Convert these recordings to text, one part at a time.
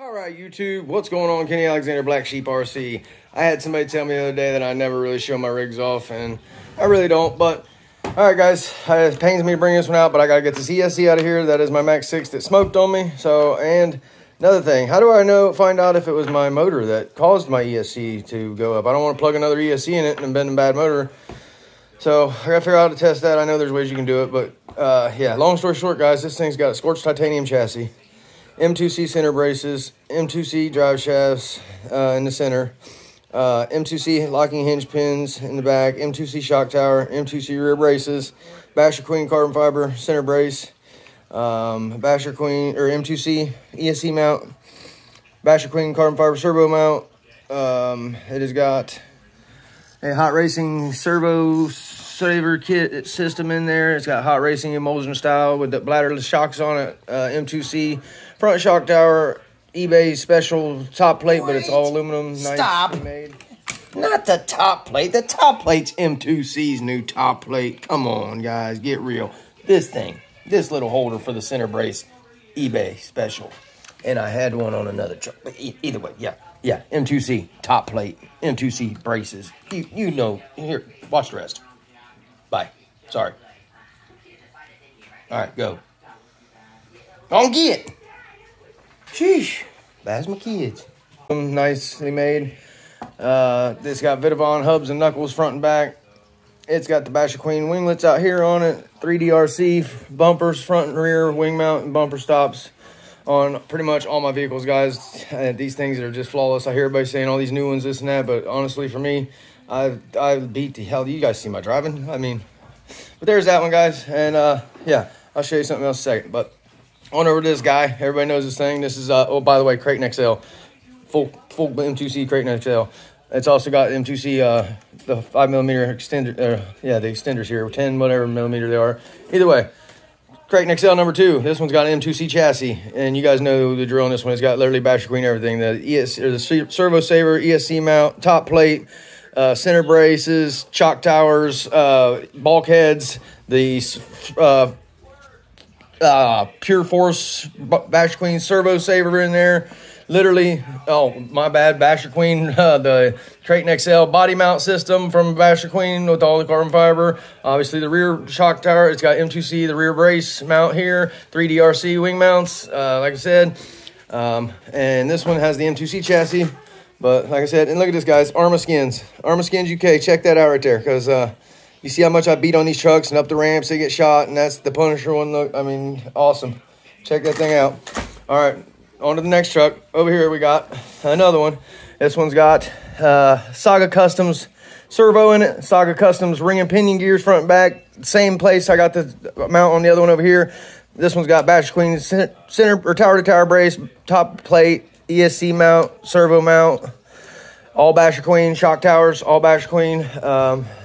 All right, YouTube, what's going on? Kenny Alexander, Black Sheep RC. I had somebody tell me the other day that I never really show my rigs off, and I really don't, but all right, guys, it pains me to bring this one out, but I got to get this ESC out of here. That is my Mach 6 that smoked on me. So, and another thing, how do I find out if it was my motor that caused my ESC to go up? I don't want to plug another ESC in it and bend a bad motor. So I got to figure out how to test that. I know there's ways you can do it, but yeah, long story short, guys, this thing's got a scorched titanium chassis. M2C center braces, M2C drive shafts in the center, M2C locking hinge pins in the back, M2C shock tower, M2C rear braces, BasherQueen carbon fiber center brace, BasherQueen or M2C ESC mount, BasherQueen carbon fiber servo mount. It has got a Hot Racing servo saver kit system in there. It's got Hot Racing emulsion style with the bladderless shocks on it, M2C. Front shock tower, eBay special top plate, but it's all aluminum. Stop. Nice made. Not the top plate. The top plate's M2C's new top plate. Come on, guys. Get real. This thing, this little holder for the center brace, eBay special. And I had one on another truck. But either way, yeah. Yeah, M2C top plate, M2C braces. You know. Here, watch the rest. Bye. Sorry. All right, go. Don't get. Sheesh, that's my kids. Nicely made. It's got Vitavon hubs and knuckles front and back. It's got the BasherQueen winglets out here on it. 3DRC bumpers, front and rear, wing mount and bumper stops on pretty much all my vehicles, guys. These things are just flawless. I hear everybody saying all these new ones, this and that, but honestly, for me, I beat the hell. You guys see my driving? I mean, but there's that one, guys. And yeah, I'll show you something else in a second, but on over to this guy. Everybody knows this thing. This is, oh, by the way, Crate and XL. Full M2C Crate and XL. It's also got M2C, the 5mm extender. Yeah, the extenders here, 10 whatever millimeter they are. Either way, Crate and XL number 2. This one's got an M2C chassis, and you guys know the drill on this one. It's got literally BasherQueen everything. The servo saver, ESC mount, top plate, center braces, chock towers, bulkheads, the... Pure Force BasherQueen servo saver in there. Literally, oh, my bad, BasherQueen, the Crate and XL body mount system from BasherQueen with all the carbon fiber. Obviously, the rear shock tower, it's got M2C, the rear brace mount here, 3DRC wing mounts, like I said. And this one has the M2C chassis, but like I said, and look at this, guys, ARRMA SKINZ. ARRMA SKINZ UK, check that out right there, because... you see how much I beat on these trucks and up the ramps they get shot, and that's the Punisher one. Look, I mean, awesome. Check that thing out. All right, on to the next truck. Over here we got another one. This one's got Saga Customs servo in it, Saga Customs ring and pinion gears front and back. Same place I got the mount on the other one over here. This one's got BasherQueen center or tower to tower brace, top plate, ESC mount, servo mount. All BasherQueen, shock towers, all BasherQueen.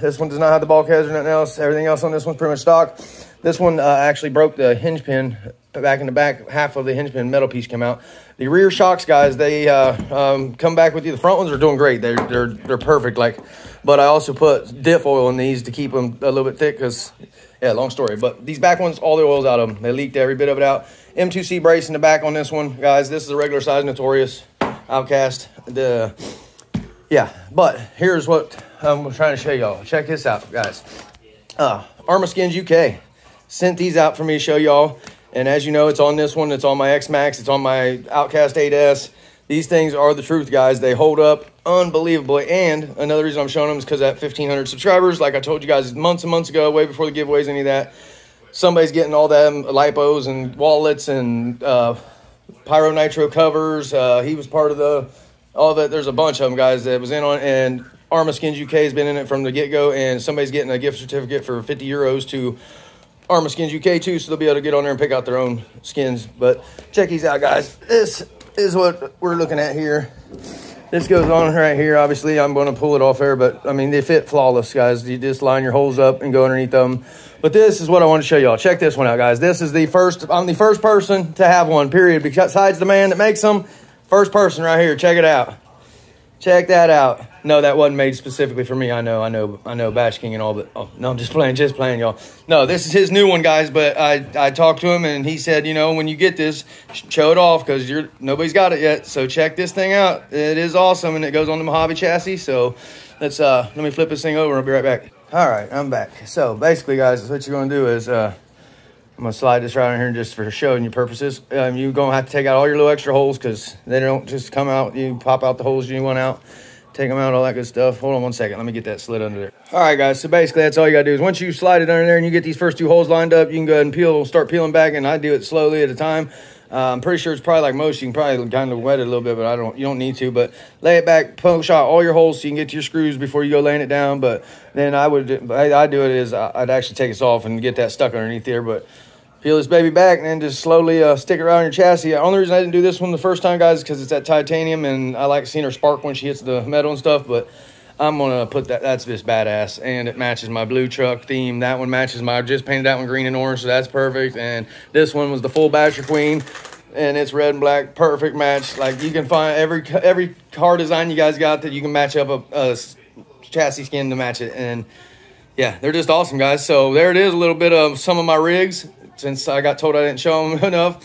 This one does not have the bulkheads or nothing else. Everything else on this one's pretty much stock. This one actually broke the hinge pin back in the back. Half of the hinge pin metal piece came out. The rear shocks, guys, they come back with you. The front ones are doing great. They're perfect. Like, but I also put diff oil in these to keep them a little bit thick because, yeah, long story. But these back ones, all the oil's out of them. They leaked every bit of it out. M2C brace in the back on this one, guys. This is a regular size Notorious Outcast. Yeah, but here's what I'm trying to show y'all. Check this out, guys. ARRMA SKINZ UK sent these out for me to show y'all. And as you know, it's on this one. It's on my X-Maxx. It's on my Outcast 8S. These things are the truth, guys. They hold up unbelievably. And another reason I'm showing them is because at 1,500 subscribers, like I told you guys months and months ago, way before the giveaways, any of that, somebody's getting all them lipos and wallets and Pyro Nitro covers. He was part of the... all that. There's a bunch of them, guys, that was in on, and ARRMA SKINZ UK has been in it from the get-go, and somebody's getting a gift certificate for 50 euros to ARRMA SKINZ UK too, so they'll be able to get on there and pick out their own skins. But check these out, guys. This is what we're looking at here. This goes on right here. Obviously, I'm going to pull it off here, but I mean, they fit flawless, guys. You just line your holes up and go underneath them. But this is what I want to show y'all. Check this one out, guys. This is the first, I'm the first person to have one, period, besides the man that makes them. First person right here. Check it out. Check that out. No, that wasn't made specifically for me. I know Bash King and all, but oh, no, I'm just playing, y'all. No, this is his new one, guys, but I talked to him, and he said, you know, when you get this, show it off, because nobody's got it yet, so check this thing out. It is awesome, and it goes on the Mojave chassis, so let's, let me flip this thing over, and I'll be right back. All right, I'm back. So basically, guys, what you're going to do is, I'm going to slide this right in here just for showing your purposes. You're going to have to take out all your little extra holes, because they don't just come out. You pop out the holes you want out, take them out, all that good stuff. Hold on one second. Let me get that slid under there. All right, guys. So basically, that's all you got to do is once you slide it under there and you get these first two holes lined up, you can go ahead and start peeling back. And I do it slowly at a time. I'm pretty sure it's probably like most. You can probably kind of wet it a little bit, but you don't need to. But lay it back, poke shot all your holes so you can get to your screws before you go laying it down. But then I'd actually take this off and get that stuck underneath there. But peel this baby back and then just slowly stick it around your chassis. The only reason I didn't do this one the first time, guys, is because it's that titanium, and I like seeing her spark when she hits the metal and stuff. But I'm going to put that. That's just badass, and it matches my blue truck theme. That one matches my, I just painted that one green and orange, so that's perfect. And this one was the full BasherQueen, and it's red and black. Perfect match. Like, you can find every car design you guys got that you can match up a chassis skin to match it. And yeah, they're just awesome, guys. So there it is, a little bit of some of my rigs, since I got told I didn't show them enough.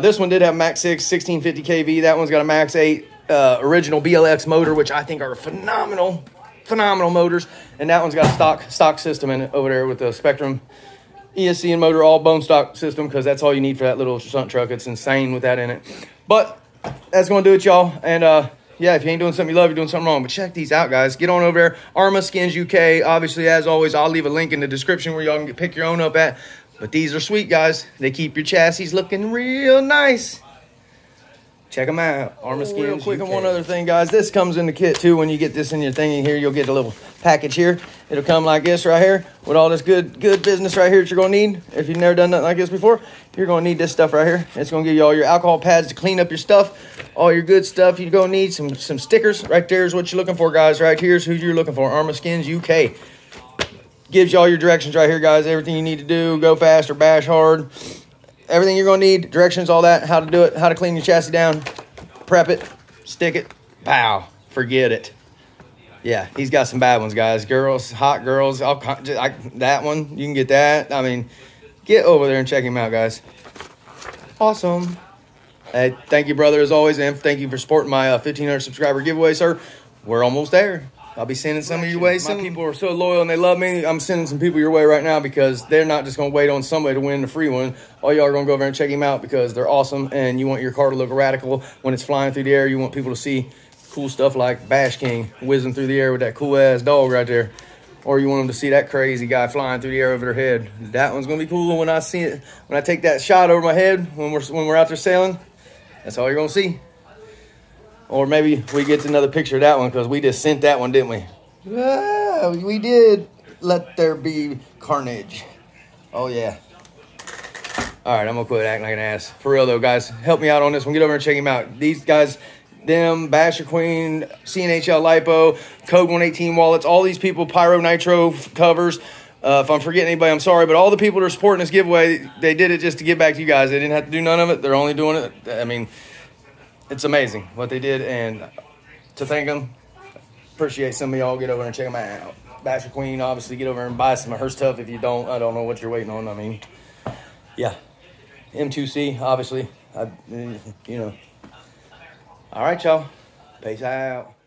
This one did have Mach 6, 1650 KV. That one's got a Mach 8 original BLX motor, which I think are phenomenal, phenomenal motors. And that one's got a stock system in it over there with the Spectrum ESC and motor, all bone stock system, because that's all you need for that little stunt truck. It's insane with that in it. But that's going to do it, y'all. And yeah, if you ain't doing something you love, you're doing something wrong. But check these out, guys. Get on over there. ARRMA SKINZ UK. Obviously, as always, I'll leave a link in the description where y'all can pick your own up at. But these are sweet, guys. They keep your chassis looking real nice. Check them out. ARRMA SKINZ UK. Real quick, and one other thing, guys. This comes in the kit, too. When you get this in your thing in here, you'll get a little package here. It'll come like this right here with all this good business right here that you're going to need. If you've never done nothing like this before, you're going to need this stuff right here. It's going to give you all your alcohol pads to clean up your stuff, all your good stuff. You're going to need some stickers. Right there is what you're looking for, guys. Right here is who you're looking for. ARRMA SKINZ UK. Gives you all your directions right here, guys. Everything you need to do, go fast or bash hard. Everything you're going to need, directions, all that, how to do it, how to clean your chassis down, prep it, stick it, pow, forget it. Yeah, he's got some bad ones, guys. Girls, hot girls, that one, you can get that. I mean, get over there and check him out, guys. Awesome. Hey, thank you, brother, as always, and thank you for supporting my 1,500 subscriber giveaway, sir. We're almost there. I'll be sending some of your way. Some people are so loyal and they love me. I'm sending some people your way right now, because they're not just going to wait on somebody to win the free one. All y'all are going to go over and check him out, because they're awesome, and you want your car to look radical when it's flying through the air. You want people to see cool stuff like Bash King whizzing through the air with that cool-ass dog right there. Or you want them to see that crazy guy flying through the air over their head. That one's going to be cool when I see it. When I take that shot over my head when we're out there sailing, that's all you're going to see. Or maybe we get another picture of that one, because we just sent that one, didn't we? Ah, we did. Let there be carnage. Oh, yeah. All right, I'm going to quit acting like an ass. For real, though, guys, help me out on this one. Get over and check him out. These guys, them, BasherQueen, CNHL LiPo, Code 118 wallets, all these people, Pyro Nitro covers. If I'm forgetting anybody, I'm sorry. But all the people that are supporting this giveaway, they did it just to give back to you guys. They didn't have to do none of it. They're only doing it. I mean, it's amazing what they did, and to thank them, appreciate some of y'all. Get over and check them out. BasherQueen, obviously, get over and buy some of her stuff. If you don't, I don't know what you're waiting on. I mean, yeah. M2C, obviously. All right, y'all. Peace out.